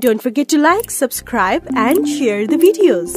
Don't forget to like, subscribe and share the videos.